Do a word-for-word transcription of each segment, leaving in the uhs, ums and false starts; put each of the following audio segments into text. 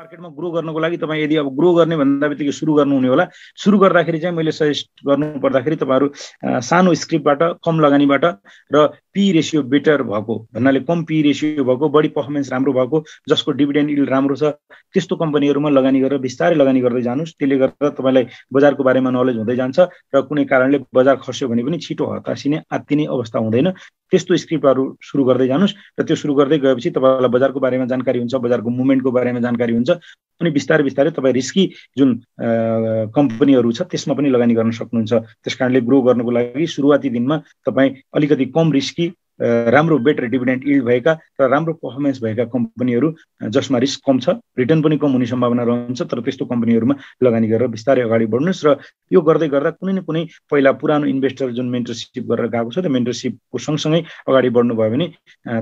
मार्केटमा ग्रो गर्नको लागि तपाई यदि अब ग्रो गर्ने भन्दा बित्तिकै सुरु गर्नु हुने होला। सुरु गर्दाखेरि चाहिँ मैले सजेस्ट गर्नु पर्दाखेरि तपाईहरु सानो स्क्रिप्टबाट कम लगानीबाट र पी रेशियो बेटर भएको भन्नाले कम पी रेशियो भएको बढी परफर्मेन्स राम्रो भएको जसको डिभिडेन्ड यिल्ड राम्रो छ त्यस्तो कम्पनीहरुमा लगानी गरेर विस्तारै लगानी गर्दै जानुस्। त्यसले गर्दा तपाईलाई बजारको बारेमा नलेज हुँदै जान्छ र कुनै कारणले बजार खस्यो भने पनि छिटो हतासिने आत्तिने अवस्था हुँदैन। त्यस्तो स्क्रिप्टहरु सुरु गर्दै जानुस् र त्यो सुरु गर्दै गएपछि तपाईलाई बजारको बारेमा जानकारी हुन्छ, बजारको मुभमेन्टको बारेमा जानकारी हुन्छ अनि बिस्तारै बिस्तारै तपाई रिस्की जुन कम्पनीहरु छ त्यसमा पनि लगानी गर्न सक्नुहुन्छ। त्यसकारणले ग्रो गर्नको लागि सुरुवाती दिनमा तपाई अलिकति कम रिस्की राम्रो बेटर डिभिडेन्ड यिल्ड भएका र राम्रो परफर्मेन्स भएका कम्पनीहरु जसमा रिस्क कम छ, रिटर्न पनि कम हुने सम्भावना रहन्छ तर त्यस्तो कम्पनीहरुमा लगानी गरेर बिस्तारै अगाडि बढ्नुस् र यो गर्दै गर्दा कुनै न कुनै पहिला पुरानो इन्भेस्टर जुन मेन्टरशिप गरेर गएको छ त्यो मेन्टरशिपको सँगसँगै अगाडि बढ्नु भयो भने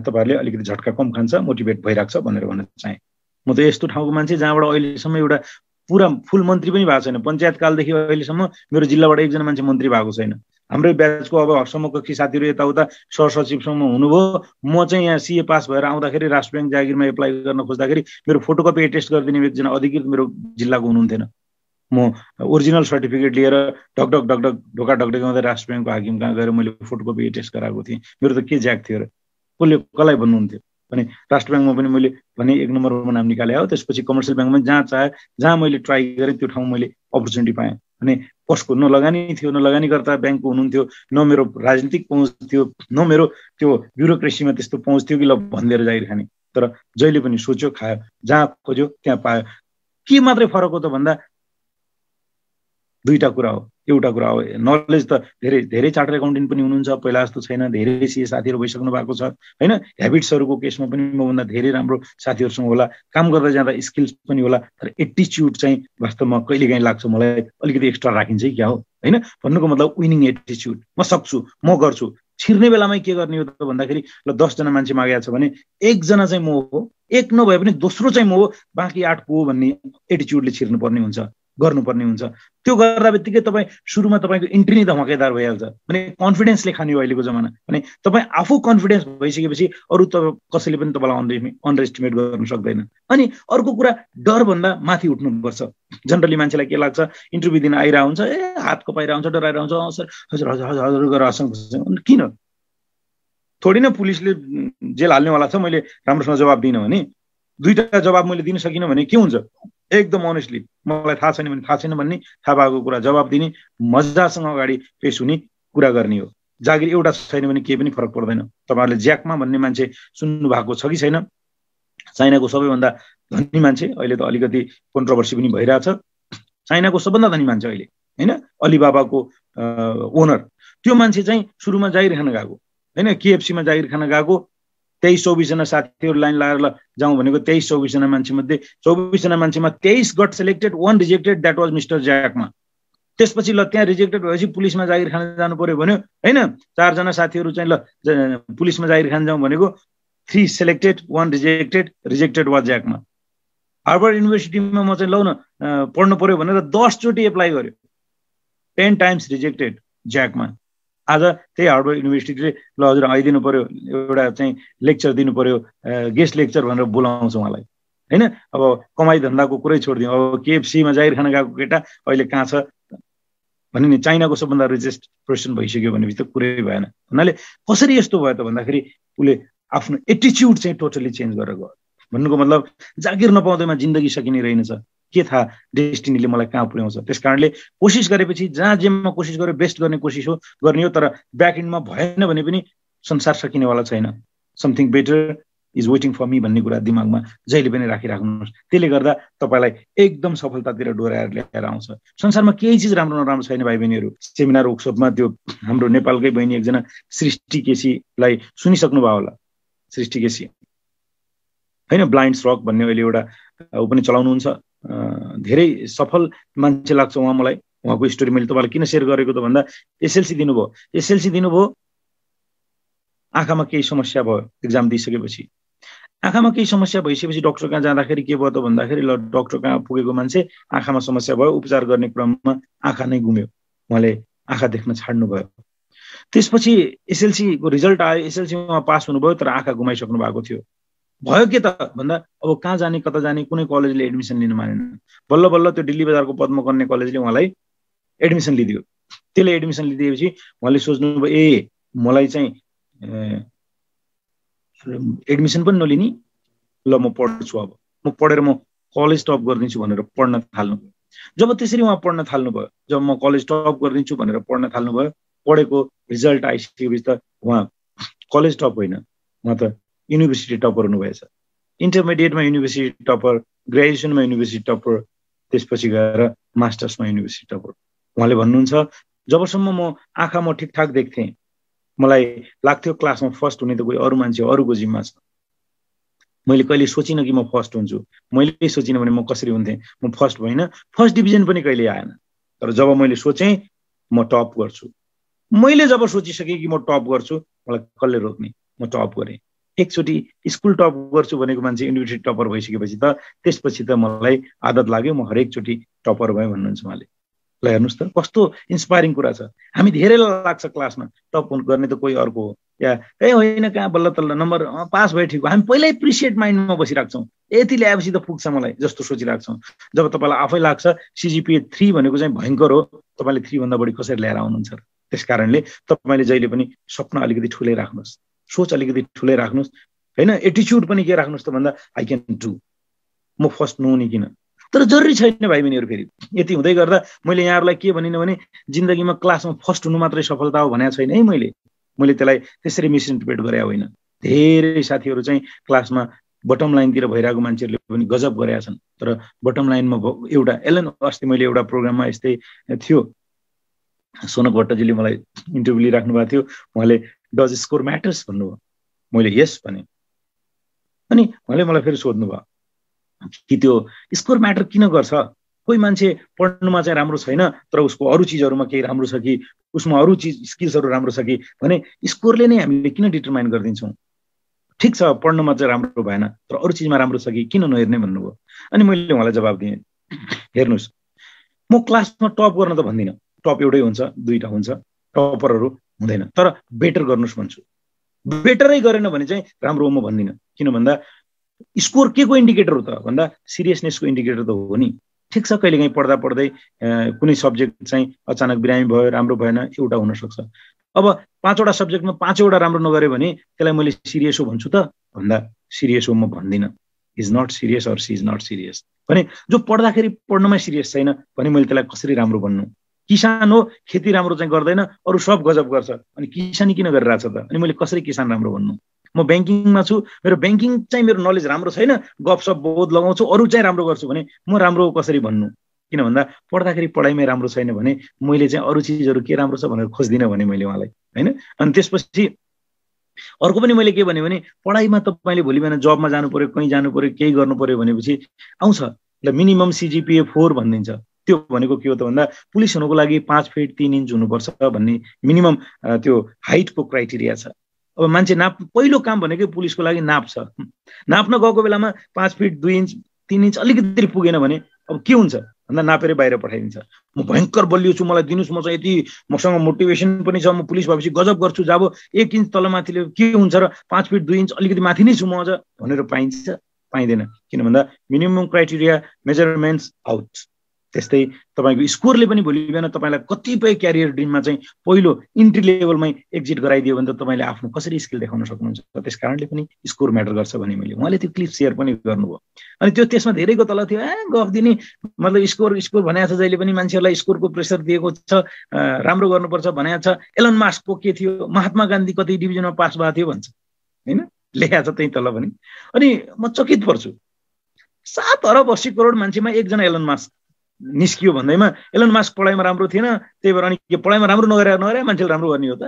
तपाईहरुले अलिकति झटका कम खान्छ, मोटिभेट भइराख्छ भनेर भन्न चाहे। म त यस्तो ठाउँको मान्छे जहाँबाट अहिलेसम्म एउटा पुरा फुल मन्त्री पनि भएको छैन, पञ्चायत कालदेखि अहिलेसम्म मेरो जिल्लाबाट एकजना मान्छे मन्त्री भएको छैन। हाम्रो ब्याचको अब समकक्षी साथीहरु यताउता सरसचिवसम्म हुनुभयो। म चाहिँ यहाँ सीए पास भएर आउँदाखेरि राष्ट्र बैंक जागिरमा एप्लाई गर्न खोज्दाखेरि मेरो फोटोकपी एटेस्ट गरिदिने एकजना अधिकृत मेरो जिल्लाको हुनुहुन्थेन। म ओरिजिनल सर्टिफिकेट लिएर ढकढक ढकढक ढोका ढकढकाउँदै राष्ट्र बैंकको हाकिम कहाँ गएर मैले फोटोकपी एटेस्ट गराएको थिएँ। मेरो त के ज्याक थियो र कसले कसलाई भन्नुहुन्थ्यो भने राष्ट्र बैंकमा पनि मैले भने एक नम्बरमा नाम निकाले हो। त्यसपछि कमर्सियल बैंकमा जहाँ चाहे जहाँ मैले ट्राई गरेँ त्यो ठाउँ मैले अपर्च्युनिटी पाएँ भने कसको न लगानी थियो न लगानीकर्ता बैंकको हुनुहुन्थ्यो न मेरो राजनीतिक पहुँच थियो न मेरो त्यो ब्युरोक्रेसीमा त्यस्तो पहुँच थियो कि ल भन्दै जागिरखाने। तर जहिले पनि सोच्यो खायो जहाँ खोज्यो त्यहाँ पायो। के मात्रै फरक हो त भन्दा दुईटा कुरा हो। एउटा कुरा हो नलेज त धेरै धेरै चार्टर्ड एकाउन्टेन्ट पनि हुनुहुन्छ, पहिला जस्तो छैन, धेरै सीए साथीहरु भइसक्नु भएको छ हैन। ह्याबिट्सहरुको केसमा पनि म भन्दा धेरै राम्रो साथीहरुसँग होला, काम गर्दै जाँदा स्किल्स पनि होला तर एटिट्युड चाहिँ वास्तवमा कहिलेकाहीँ लाग्छ मलाई अलिकति एक्स्ट्रा राखिन्छ कि क्या हो हैन। भन्नुको मतलब विनिङ एटिट्युड, म सक्छु म गर्छु। छिर्ने बेलामै के गर्ने हो त भन्दाखेरि ल दस जना मान्छे मागेको छ भने एकजना चाहिँ म हो, एक नभए पनि दोस्रो चाहिँ म हो, बाँकी आठ को हो भन्ने एटिट्युडले छिर्नु पर्ने हुन्छ, गर्नुपर्ने हुन्छ। त्यो गर्दा बित्तिकै तपाईँ सुरुमा तपाईँको इन्ट्री नै धमाकेदार भइहाल्छ भने कन्फिडेन्सले खाने हो अहिलेको जमाना। भने तपाईँ आफू कन्फिडेन्स भइसकेपछि अरू त कसैले पनि तपाईँलाई अन्डर एस्टिमेट गर्न सक्दैन। अनि अर्को कुरा डरभन्दा माथि उठ्नुपर्छ। जनरली मान्छेलाई के लाग्छ इन्टरभ्यू दिन आइरह हुन्छ ए हात कपाइरह हुन्छ डराइरह हुन्छ सर हजुर हजुर हजुर हजुर गरेर हँसाउँछ। किन थोडी न पुलिसले जेल हाल्नेवाला छ मैले राम्रोसँग जवाब दिइनँ भने दुईवटा जवाब मैले दिन सकिनँ भने के हुन्छ? एकदम अनेस्टली मलाई थाहा छैन भने थाहा छैन भन्ने, थाहा भएको कुरा जवाब दिने, मजासँग अगाडि पेश हुने कुरा गर्ने हो। जागिर एउटा छैन भने केही पनि फरक पर्दैन। तपाईहरुले ज्याक मा भन्ने मान्छे सुन्नु भएको छ कि छैन? चाइनाको सबैभन्दा धनी मान्छे, अहिले त अलिकति कन्ट्रोभर्सी पनि भइरहेछ, चाइनाको सबभन्दा धनी मान्छे अहिले हैन, अलीबाबाको ओनर। त्यो मान्छे चाहिँ सुरुमा जागिर खान गएको हैन, केएफसी मा जागिर खान गएको। तेईस चौबीस जना साथीहरु लाइन लगाएर जाऊँ भनेको तेईस चौबीस जना मान्छे मध्ये चौबीस जना मान्छेमा तेईस गट selected, one rejected, that was mister Jack मा। त्यसपछि ल त्यहाँ रिजेक्टेड भएपछि पुलिसमा जागिर खान जानु पर्यो भन्यो हैन। चार जना साथीहरु चाहिँ ल पुलिसमा जागिर खान जाऊँ भनेको three selected one rejected, rejected was Jack मा। हार्वर्ड युनिभर्सिटीमा म चाहिँ लौ न पढ्नु पर्यो भनेर दस चोटी एप्लाई गर्यो, टेन टाइम्स रिजेक्टेड ज्याक मा। आज त्यही हार्वर्ड युनिभर्सिटीले ल हजुर आइदिनु पर्यो, एउटा चाहिँ लेक्चर दिनु पर्यो, गेस्ट लेक्चर भनेर बोलाउँछ उहाँलाई हैन। अब कमाई धन्दाको कुरै छोडिदिउँ, अब केएफसी मा जागिर खान गएको केटा अहिले कहाँ छ भन्ने नि चाइनाको सबभन्दा रिचेस्ट पर्सन भइसक्यो भनेपछि त कुरै भएन। भन्नाले कसरी यस्तो भयो त भन्दाखेरि उले आफ्नो एटिट्युड चाहिँ टोटली चेन्ज गरेर गयो। भन्नुको मतलब जागिर नपाउँदैमा जिन्दगी सकिने रहेनछ, के थाहा डेस्टिनीले मलाई कहाँ पुर्याउँछ। त्यसकारणले कोशिश गरेपछि जहाँ जेमा कोशिश गर्यो बेस्ट गर्ने कोशिश हो गर्ने हो तर ब्याक एन्डमा भएन भने पनि संसार सकिनेवाला छैन। Something better is waiting for me भन्ने कुरा दिमागमा जहिले पनि राखिराख्नुहोस्। त्यसले गर्दा तपाईलाई एकदम सफलतातिर डोर्याएर ल्याएर आउँछ। संसारमा केही चिज राम्रो नराम्रो छैन भाइ बहिनीहरु। सेमिनार वर्कसपमा त्यो हाम्रो नेपालकै बहिनी एकजना सृष्टि केसीलाई सुनिसक्नुभयो होला, सृष्टि केसी हैन, ब्लाइन्ड स्ट्रक भन्ने अहिले एउटा ऊ पनि चलाउनुहुन्छ, धेरै सफल मान्छे लाग्छ उहाँ। मलाई उहाँको स्टोरी मैले तपाईँलाई किन सेयर गरेको त भन्दा एसएलसी दिनुभयो, एसएलसी दिनुभयो आँखामा केही समस्या भयो, एक्जाम दिइसकेपछि आँखामा केही समस्या भइसकेपछि डक्टर कहाँ जाँदाखेरि के भयो त भन्दाखेरि ल डक्टर कहाँ पुगेको मान्छे आँखामा समस्या भयो, उपचार गर्ने क्रममा आँखा नै गुम्यो, उहाँले आँखा देख्न छाड्नुभयो। त्यसपछि एसएलसीको रिजल्ट आयो, एसएलसीमा पास हुनुभयो तर आँखा गुमाइसक्नु भएको थियो। भयो के त भन्दा अब कहाँ जाने कता जाने कुनै कलेजले एडमिसन लिन मानेन बल्ल बल्ल त्यो दिल्ली बजारको पद्म कन्या कलेजले उहाँलाई एडमिसन लिदियो त्यसले एडमिसन लिदिएपछि उहाँले सोच्नु भयो ए मलाई चाहिँ एडमिसन पनि नलिनी ल म पढ्छु अब म पढेर म कलेज टप गर्दिन्छु भनेर पढ्न थाल्नु भयो जब त्यसरी उहाँ पढ्न थाल्नु भयो जब म कलेज टप गर्दिन्छु भनेर पढ्न थाल्नु भयो पढेको रिजल्ट आइसकेपछि त उहाँ कलेज टप होइन उहाँ त University topper हुनु भएछ intermediate मा university topper graduation मा university topper त्यसपछि गएर masters मा university topper उहाँले भन्नुहुन्छ जबसम्म म आँखा म ठिकठाक देख्थे मलाई लाग्थ्यो क्लास मा फर्स्ट हुने त कुनै अरु मान्छे अरुको जिम्मा छ मैले कहिले सोचिन कि म फर्स्ट हुन्छु मैले सोचिन भने म कसरी हुन्थे म फर्स्ट भइन फर्स्ट डिभिजन पनि कहिले आएन तर जब मैले सोचे म टप गर्छु मैले जब सोचिसके कि म टप गर्छु मलाई कसले रोक्ने म टप गरे एकचोटी स्कुल टप गर्छु भनेको मान्छे युनिभर्सिटी टपर भइसकेपछि त त्यसपछि त मलाई आदत लाग्यो म हरेक चोटी टपर भए भन्नुहुन्छ उहाँले ल हेर्नुस् त कस्तो इन्स्पायरिङ कुरा छ हामी धेरैलाई लाग्छ क्लासमा टप गर्ने त कोही अर्को हो या ए होइन कहाँ बल्ल तल्ल नम्बर पास भए ठीक हो हामी पहिल्यै प्रिसेट माइन्डमा बसिराख्छौँ यति ल्याएपछि त पुग्छ मलाई जस्तो सोचिराख्छौँ जब तपाईलाई आफै लाग्छ सीजीपीए थ्री भनेको चाहिँ भयंकर हो तपाईले थ्री भन्दा बढी कसरी ल्याएर आउनुहुन्छ त्यसकारणले तपाईले जहिले पनि सपना अलिकति ठुलै राख्नुस् सोच अलिकति ठुलै राख्नुस् हैन एटिट्युड पनि के राख्नुस् त भन्दा आई क्यान डु म फर्स्ट नहुने किन तर जरुरी छैन भाइ बहिनीहरु फेरि यति हुँदै गर्दा मैले यहाँहरुलाई के भनिन भने जिन्दगीमा क्लासमा फर्स्ट हुनु मात्रै सफलता हो भनेको छैन है मैले मैले त्यसलाई त्यसरी मिसइन्टरप्रेट गरे होइन धेरै साथीहरु चाहिँ क्लासमा बटम लाइन तिर भइराको मान्छेहरुले पनि गजब गरेका छन् तर बटम लाइनमा एउटा एलन अस्ति मैले एउटा प्रोग्राममा यस्तै थियो सोनक भट्टजीले मलाई इन्टरभ्यु लिइराख्नु भएको थियो उहाँले Does score matters? मैले yes भने अनि उहाँले मलाई फेरि सोध्नु भयो कि त्यो स्कोर म्याटर किन गर्छ कोही मान्छे पढ्नुमा चाहिँ राम्रो छैन तर उसको अरु चीजहरुमा केही राम्रो छ कि उसमा अरु चीज स्किल्सहरु राम्रो छ कि भने स्कोरले नै हामीले किन डिटरमाइन गर्दिन्छौं ठीक छ पढ्नुमा चाहिँ राम्रो भएन तर अरु चीजमा राम्रो छ कि किन नहेर्ने भन्नुभयो अनि मैले उहाँलाई जवाफ दिए हेर्नुस् म क्लासमा टप गर्न त भन्दिन टप एउटै हुन्छ दुईटा हुन्छ टपरहरु हुँदैन तर बेटर गर्नुस् भन्छु बेटरै गरेन भने चाहिँ राम्रो हो म भन्दिन किन भन्दा स्कोर केको इन्डिकेटर हो त भन्दा सिरियसनेसको इन्डिकेटर त हो नि ठीक छ कहिलेकाहीँ पढ्दा पढ्दै कुनै सब्जेक्ट चाहिँ अचानक बिरामी भयो राम्रो भएन एउटा हुन सक्छ अब पाँचवटा सब्जेक्टमा पाँचवटा राम्रो नगरे भने त्यसलाई मैले सिरियस हो भन्छु त भन्दा सिरियस हो म भन्दिन is not serious or she is not serious भने जो पढ्दाखेरि पढ्नमा सिरियस छैन भने मैले त्यसलाई कसरी राम्रो भन्नु किसान हो खेती राम्रो चाहिँ गर्दैन अरु सब गजब गर्छ अनि किसानी किन गरिराछ त अनि मैले कसरी किसान राम्रो भन्नु म बैंकिङमा छु मेरो बैंकिङ चाहिँ मेरो नलेज राम्रो छैन गफसप बहुत लगाउँछु अरु चाहिँ राम्रो गर्छु भने म राम्रो हो कसरी भन्नु किन भन्दा पढ्दाखेरि पढाइमै राम्रो छैन भने मैले चाहिँ अरु चीजहरु के राम्रो छ भनेर खोज्दिन भने मैले उहाँलाई हैन अनि त्यसपछि अर्को पनि मैले के भने भने पढाइमा तपाईले भोलि बिहान जबमा जानु पर्यो कहीं जानु पर्यो केही गर्नु पर्यो भनेपछि आउँछ ल मिनिमम सीजीपीए फोर भन्दिन्छ त्यो भनेको के हो त भन्दा पुलिस हुनुको लागि पाँच फिट तीन इन्च हुनुपर्छ भन्ने मिनिमम त्यो हाइटको क्राइटेरिया छ अब मान्छे नाप पहिलो काम भनेको पुलिसको लागि नाप छ नाप्न गएको बेलामा पाँच फिट दुई इन्च तीन इन्च अलिकति पुगेन भने अब के हुन्छ भन्दा नापेर बाहिर पठाइदिन्छ म भयंकर बलियो छु मलाई दिनुस् म चाहिँ यति मसँग मोटिभेसन पनि छ म पुलिस भएपछि गजब गर्छु जब एक इन्च तलमाथिले के हुन्छ र पाँच फिट दुई इन्च अलिकति माथि नै छु म अझ भनेर पाइन्छ पाइदैन किन भन्दा मिनिमम क्राइटेरिया मेजरमेन्ट्स आउट त्यस्तै तपाईको स्कोरले पनि भोलि बिहान तपाईलाई कतिपय क्यारियर ड्रिममा चाहिँ पहिलो इन्ट्री लेभलमै एक्जिट गराइदियो भने त तपाईले आफ्नो कसरी स्किल देखाउन सक्नुहुन्छ त्यसकारणले पनि स्कोर म्याटर गर्छ भने मैले उहाँले त्यो क्लिप सेयर पनि गर्नुभयो अनि त्यो त्यसमा धेरैको तल थियो ए गफ दिने मतलब स्कोर स्कोर भनेको छ जहिले पनि मान्छेहरूलाई स्कोरको प्रेसर दिएको छ राम्रो गर्नुपर्छ भनेको छ एलन मास्कको के थियो महात्मा गान्धी कति डिभिजनमा पास भएको थियो भन्छ हैन लेख्या छ त्यही तल पनि अनि म चकित पर्छु सात अरब अस्सी करोड मान्छेमा एकजना एलन मास्क निस्कियो भन्दैमा एलन मास्क पढाइमा राम्रो थिएन त्यही भएर अनि के पढाइमा राम्रो नगरे नगरे मान्छेले राम्रो गर्ने हो त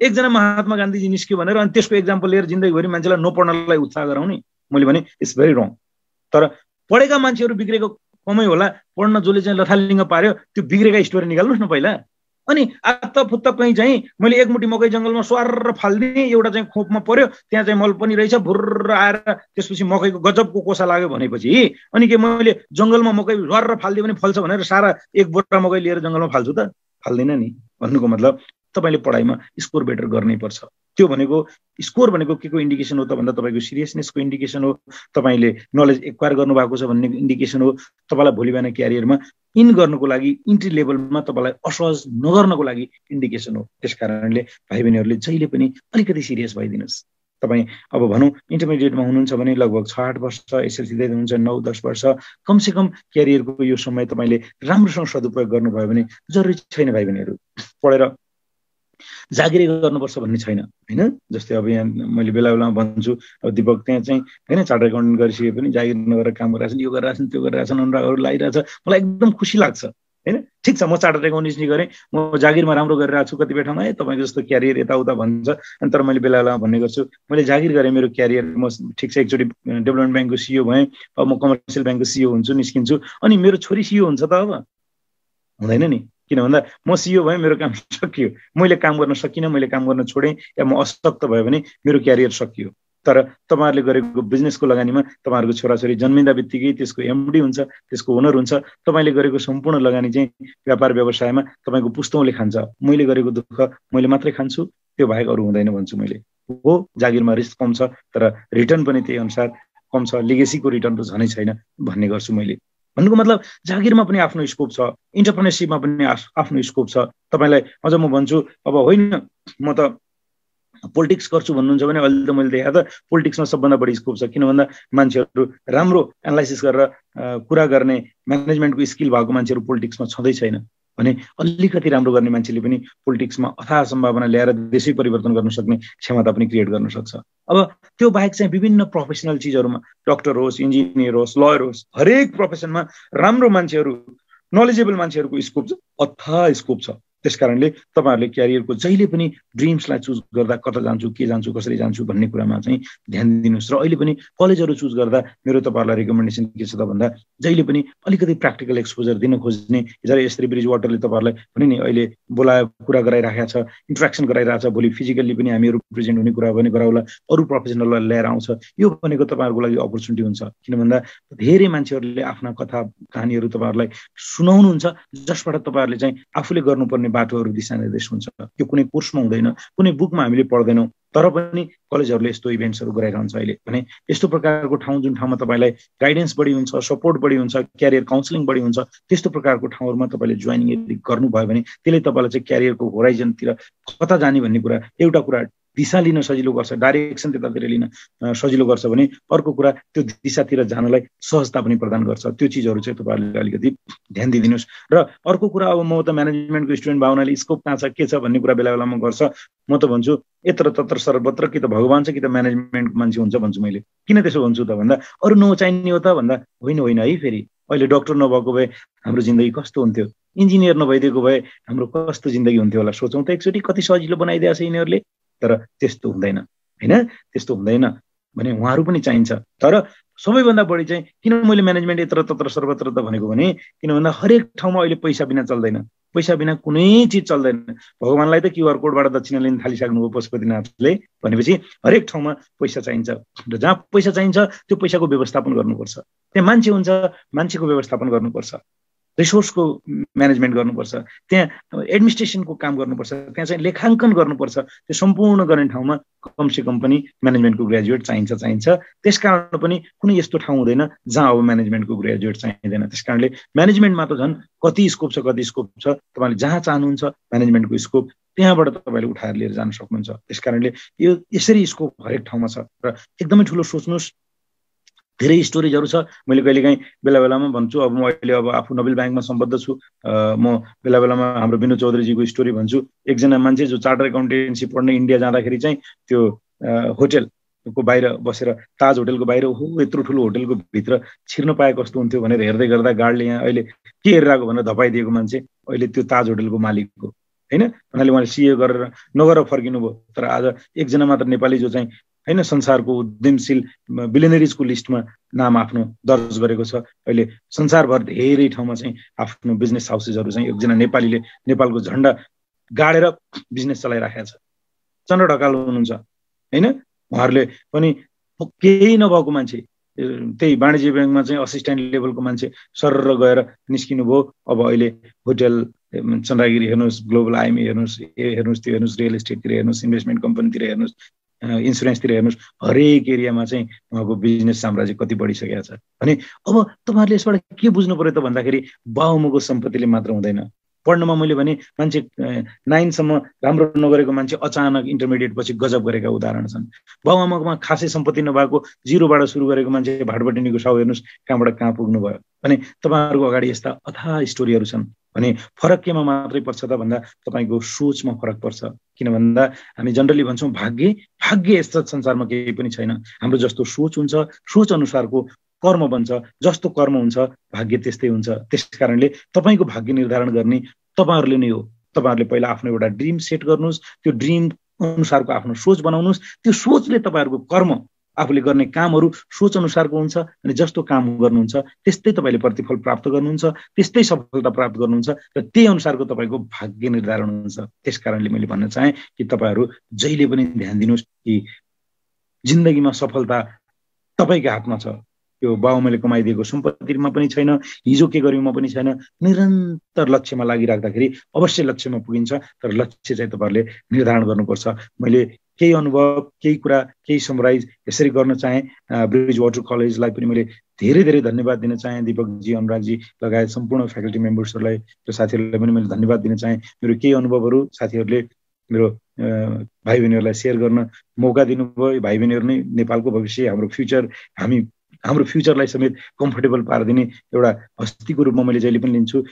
एकजना महात्मा गान्धीजी निस्कियो भनेर अनि त्यसको एक्जाम्पल लिएर जिन्दगीभरि मान्छेलाई नपढ्नलाई उत्साह गराउने मैले भने इट्स भेरी रङ तर पढेका मान्छेहरू बिग्रेको कमै होला पढ्न जसले चाहिँ लथालिङ्ग पार्यो त्यो बिग्रेका स्टोरी निकाल्नुस् न पहिला अनि आत्ता फुत्ता कहीँ चाहिँ मैले एकमुठी मकै जंगलमा स्वार फाल्दिने एउटा चाहिँ खोपमा पर्यो त्यहाँ चाहिँ मल पनि रहेछ भुर्र आएर त्यसपछि मकैको गजबको कोसा लाग्यो भनेपछि अनि के मैले जंगलमा मकै स्वार फाल्दिए पनि फल्छ भनेर सारा एक बोरा मकै लिएर जंगलमा फाल्छु त फाल्दिन नि भन्नुको मतलब तपाईले पढाइमा स्कोर बेटर गर्नुपर्छ। त्यो भनेको स्कोर भनेको के को इन्डिकेसन हो त भन्दा तपाईको सिरियसनेसको इन्डिकेसन हो, तपाईले नलेज एक्वायर गर्नु भएको छ भन्ने इन्डिकेसन हो। तपाईलाई भोलि बिहान क्यारियरमा इन गर्नको लागि इन्ट्री लेभलमा तपाईलाई असहज नगर्नको लागि इन्डिकेसन हो। त्यसकारणले भाइ बहिनीहरुले जहिले पनि अलिकति सिरियस भइदिनुस्। तपाईं अब भनौं इन्टरमिडिएटमा हुनुहुन्छ भने लगभग छ आठ वर्ष एसएलसी दिँदै हुनुहुन्छ, नौ दस वर्ष कम से कम क्यारियरको यो समय तपाईले राम्रोसँग सदुपयोग गर्नुभयो भने जरुरी छैन भाइ बहिनीहरु पढेर जागिरी गर्नुपर्छ भन्ने छैन, हैन। जस्तै अब यहाँ मैले बेला बेलामा भन्छु, अब दीपक त्यहाँ चाहिँ हैन चार्टर्ड एकाउन्टेन्ट गरिसके पनि जागिर नगरेर काम गरिरहेछन्, यो गरिरहेछन्, त्यो गरिरहेछन्, अनुरागहरु लागिरहेछ, मलाई एकदम खुसी लाग्छ, हैन। ठीक छ, म चार्टर्ड एकाउन्टेन्ट नि गरे, म जागिरमा राम्रो गरिरहेछु कतिबेर ठाउँमा, ए तपाईको जस्तो क्यारियर यताउता भन्छ, अनि तर मैले बेला बेलामा भन्ने गर्छु, मैले जागिर गरे, मेरो क्यारियर म ठीक छ एकचोटी डेभलपमेन्ट बैंकको सीईओ भएँ, अब म कमर्सियल बैंकको सीईओ हुन्छु निस्किन्छु, अनि मेरो छोरी सीईओ हुन्छ त अब हुँदैन नि, किन भन्दा म सीईओ भए मेरो काम सकियो, मैले काम गर्न सकिनँ, मैले काम गर्न छोडे या म अशक्त भयो भने मेरो क्यारियर सकियो। तर तपाईहरुले गरेको बिजनेसको लगानीमा तपाईहरुको छोराछोरी जन्मिँदा बित्तिकै त्यसको एमडी हुन्छ, त्यसको ओनर हुन्छ, तपाईले गरेको सम्पूर्ण लगानी चाहिँ व्यापार व्यवसायमा तपाईको पुस्तौँले खान्छ। मैले गरेको दुःख मैले मात्रै खान्छु, त्यो बाहेक अरु हुँदैन भन्छु मैले। हो, जागिरमा रिस्क कम छ तर रिटर्न पनि त्यही अनुसार कम छ, लेगेसीको रिटर्न त झनै छैन भन्ने गर्छु मैले। भन्नुको मतलब जागिरमा पनि आफ्नो स्कोप छ, इन्टरप्रेन्योरशिपमा पनि आफ्नो स्कोप छ। तपाईलाई अझ म भन्छु, अब होइन म त पोलिटिक्स गर्छु भन्नुहुन्छ भने अहिले त मैले देखाए त पोलिटिक्समा सबभन्दा बढी स्कोप छ, किन भन्दा मान्छेहरू राम्रो एनालाइसिस गरेर कुरा गर्ने म्यानेजमेन्टको स्किल भएको मान्छेहरू पोलिटिक्समा छँदै छैन भने अलिकति राम्रो गर्ने मान्छेले पनि पोलिटिक्समा अथाह सम्भावना ल्याएर देशै परिवर्तन गर्न सक्ने क्षमता पनि क्रिएट गर्न सक्छ। अब त्यो बाहेक चाहिँ विभिन्न प्रोफेसनल चिजहरुमा डाक्टर होस्, इन्जिनियर होस्, लयर होस्, हरेक प्रोफेसनमा राम्रो मान्छेहरू, नलेजेबल मान्छेहरूको स्कोप छ, अथाह स्कोप छ। त्यसकारणले तपाईहरुले क्यारियरको जहिले पनि ड्रीम्सलाई चुज गर्दा कता जान्छु, के जान्छु, कसरी जान्छु भन्ने कुरामा चाहिँ ध्यान दिनुस्। र अहिले पनि कलेजहरु चुज गर्दा मेरो तपाईहरुलाई रिकमेन्डेसन के छ त भन्दा जहिले पनि अलिकति प्र्याक्टिकल एक्सपोजर दिन खोज्ने। हिजो यसरी ब्रिज वाटरले तपाईहरुलाई भने नि अहिले बोलायो, कुरा गराइराखेको छ, इन्ट्र्याक्सन गराइराछ, भोलि फिजिकल्ली पनि हामीहरु प्रेजेन्ट हुने कुरा भने गराउला, अरु प्रोफेसनललाई ल्याएर आउँछ। यो भनेको तपाईहरुको लागि अपर्च्युनिटी हुन्छ, किन भन्दा धेरै मान्छेहरुले आफ्ना कथा कहानीहरु तपाईहरुलाई सुनाउनुहुन्छ जसबाट तपाईहरुले चाहिँ आफूले गर्नुपर्ने बाटोहरु दिशानिर्देश हुन्छ। यो कुनै कोर्समा हुँदैन, कुनै बुकमा हामीले पढ्दैनौं, तर पनि कलेजहरुले यस्तो इभेन्ट्सहरु गराइरहन्छ अहिले। भने यस्तो प्रकारको ठाउँ जुन ठाउँमा तपाईलाई गाइडेन्स बढी हुन्छ, सपोर्ट बढी हुन्छ, क्यारियर काउन्सलिङ बढी हुन्छ, त्यस्तो प्रकारको ठाउँहरुमा तपाईले जोइनिङ यदि गर्नुभयो भने त्यसले तपाईलाई चाहिँ क्यारियरको होराइजनतिर कता जाने भन्ने कुरा, एउटा कुरा दिशा लिन सजिलो गर्छ, डाइरेक्सन त्यतातिर लिन सजिलो गर्छ भने अर्को कुरा त्यो दिशातिर जानलाई सहजता पनि प्रदान गर्छ। त्यो चिजहरु चाहिँ तपाईहरुले अलिकति ध्यान दिदिनुस्। र अर्को कुरा, अब म त म्यानेजमेन्टको स्टुडेन्ट भावनाले स्कोप कहाँ छ के छ भन्ने कुरा बेला बेलामा गर्छ, म त भन्छु यत्र तत्र सर्वत्र कि त भगवान छ कि त म्यानेजमेन्ट मान्छे हुन्छ भन्छु मैले। किन त्यसो भन्छु त भन्दा अरू नौ चाहिने हो त भन्दा होइन होइन है, फेरि अहिले डाक्टर नभएको भए हाम्रो जिन्दगी कस्तो हुन्थ्यो, इन्जिनियर नभइदिएको भए हाम्रो कस्तो जिन्दगी हुन्थ्यो होला, सोचौँ त एकचोटि कति सजिलो बनाइदिएको छ यिनीहरूले। तर त्यस्तो हुँदैन, हैन, त्यस्तो हुँदैन भने उहाँहरु पनि चाहिन्छ। तर सबैभन्दा बढी चाहिँ किन मैले म्यानेजमेन्ट यत्र तत्र सर्वत्र त भनेको भने किन भन्दा हरेक ठाउँमा अहिले पैसा बिना चल्दैन, पैसा बिना कुनै चीज चल्दैन। भगवानलाई त क्यूआर कोडबाट दक्षिणा लिन थालिसक्नुभयो पशुपतिनाथले, भनेपछि हरेक ठाउँमा पैसा चाहिन्छ र जहाँ पैसा चाहिन्छ त्यो पैसाको व्यवस्थापन गर्नुपर्छ। त्यहाँ मान्छे हुन्छ, मान्छेको व्यवस्थापन गर्नुपर्छ, रिसोर्सको म्यानेजमेन्ट गर्नुपर्छ, त्यहाँ एडमिनिस्ट्रेसनको काम गर्नुपर्छ, त्यहाँ चाहिँ लेखाङ्कन गर्नुपर्छ, त्यो सम्पूर्ण गर्ने ठाउँमा कमसे कम पनि म्यानेजमेन्टको ग्रेजुएट चाहिन्छ चाहिन्छ त्यसकारण पनि कुनै यस्तो ठाउँ हुँदैन जहाँ अब म्यानेजमेन्टको ग्रेजुएट चाहिँदैन। त्यसकारणले म्यानेजमेन्टमा त झन् कति स्कोप छ, कति स्कोप छ, तपाईँले जहाँ चाहनुहुन्छ म्यानेजमेन्टको स्कोप त्यहाँबाट तपाईले उठाएर लिएर जान सक्नुहुन्छ। त्यसकारणले यो यसरी स्कोप हरेक ठाउँमा छ र एकदमै ठुलो सोच्नुस्। धेरै स्टोरेजहरु छ, मैले कहिलेकाहीँ बेला बेलामा भन्छु, अब म अहिले अब आफू नोबेल बैंकमा सम्बद्ध छु, म बेला बेलामा हाम्रो बिनु चौधरीजीको स्टोरी भन्छु। एकजना मान्छे जो चार्टर एकाउन्टेन्सी पढ्न इन्डिया जाँदाखेरि चाहिँ त्यो होटेलको बाहिर बसेर, ताज होटेलको बाहिर, हो यत्रो ठुलो होटेलको भित्र छिर्न पाए कस्तो हुन्थ्यो भनेर हेर्दै गर्दा गार्डले यहाँ अहिले के हेरिरहेको भनेर धपाइदिएको मान्छे अहिले त्यो ताज होटेलको मालिकको, हैन। उहाँले उहाँले सीए गरेर नगरेर फर्किनु भयो, तर आज एकजना मात्र नेपाली जो चाहिँ हैन संसारको उद्यमशील बिलियनरिजको लिस्टमा नाम आफ्नो दर्ज गरेको छ, अहिले संसारभर धेरै ठाउँमा चाहिँ आफ्नो बिजनेस हाउसेसहरु चाहिँ एकजना नेपालीले नेपालको झण्डा गाडेर बिजनेस चलाइराखेको छ। चन्द्र ढकाल हुनुहुन्छ, हैन, उहाँहरुले पनि केही नभएको मान्छे त्यही वाणिज्य बैंकमा चाहिँ असिस्टेन्ट लेभलको मान्छे सरर गएर निस्किनु भो अब अहिले होटल चन्द्रागिरी हेर्नुस् ग्लोबल आईएमई हेर्नुस् हेर्नुस् त्यो हेर्नुस् रियल एस्टेट तिर हेर्नुस् इन्भेस्टमेन्ट कम्पनीतिर हेर्नुस् इन्स्योरेन्स तिर हेर्नुस् हरेक एरियामा चाहिँ उहाँको बिजनेस साम्राज्य कति बढिसकेको छ अनि अब तपाईहरुले यसबाट के बुझ्नु पर्यो त भन्दाखेरि बाउमुको सम्पत्तिले मात्र हुँदैन पढ्नमा मैले भने मान्छे नौ सम्म राम्रो नगरेको मान्छे अचानक इन्टरमिडिएट पछि गजब गरेका उदाहरण छन् बाउआमामा खासै सम्पत्ति नभएको जीरोबाट सुरु गरेको मान्छे भाटबटनीको साउ हेर्नुस् कहाँबाट कहाँ पुग्नु भयो अनि तपाईहरुको अगाडि यस्ता अथाह स्टोरीहरु छन् अनि फरक केमा मात्रै पर्छ त भन्दा तपाईको सोचमा फरक पर्छ किन भन्दा हामी जनरली भन्छौं भाग्य भाग्य यस्तो संसारमा केही पनि छैन हाम्रो जस्तो सोच हुन्छ सोच अनुसारको कर्म बन्छ जस्तो कर्म हुन्छ भाग्य त्यस्तै हुन्छ त्यसकारणले तपाईको भाग्य निर्धारण गर्ने तपाईहरुले नै हो तपाईहरुले पहिला आफ्नो एउटा ड्रीम सेट गर्नुस् त्यो ड्रीम अनुसारको आफ्नो सोच बनाउनुस् त्यो सोचले तपाईहरुको कर्म आफूले गर्ने कामहरु सोच अनुसारको हुन्छ अनि जस्तो काम गर्नुहुन्छ त्यस्तै तपाईले प्रतिफल प्राप्त गर्नुहुन्छ त्यस्तै सफलता प्राप्त गर्नुहुन्छ र त्यही अनुसारको तपाईको भाग्य निर्धारण हुन्छ त्यसकारणले मैले भन्न चाहे कि तपाईहरु जहिले पनि ध्यान दिनुस् कि जिन्दगीमा सफलता तपाईको हातमा छ यो बाउमाले कमाइदिएको सम्पत्तिमा पनि छैन हिजो के गरेमा पनि छैन निरन्तर लक्ष्यमा लागिराख्दाखेरि अवश्य लक्ष्यमा पुगिन्छ तर लक्ष्य चाहिँ तपाईहरुले निर्धारण गर्नुपर्छ मैले केही अनुभव केही कुरा केही समराइज यसरी गर्न चाहे ब्रिज वाटर कलेजलाई पनि मैले धेरै धेरै धन्यवाद दिन चाहे दीपक जी अनुराग जी लगायत सम्पूर्ण फ्याकल्टी मेम्बर्सहरुलाई र साथीहरुलाई पनि मैले धन्यवाद दिन चाहे मेरो केही अनुभवहरु साथीहरुले मेरो भाइ बहिनीहरुलाई शेयर गर्न मौका दिनुभयो भाइ बहिनीहरु नै नेपालको भविष्य हाम्रो फ्युचर हामी हाम्रो फ्युचरलाई समेत कम्फर्टेबल पार्दिने एउटा हस्तीको रूपमा मैले जहिले पनि लिन्छु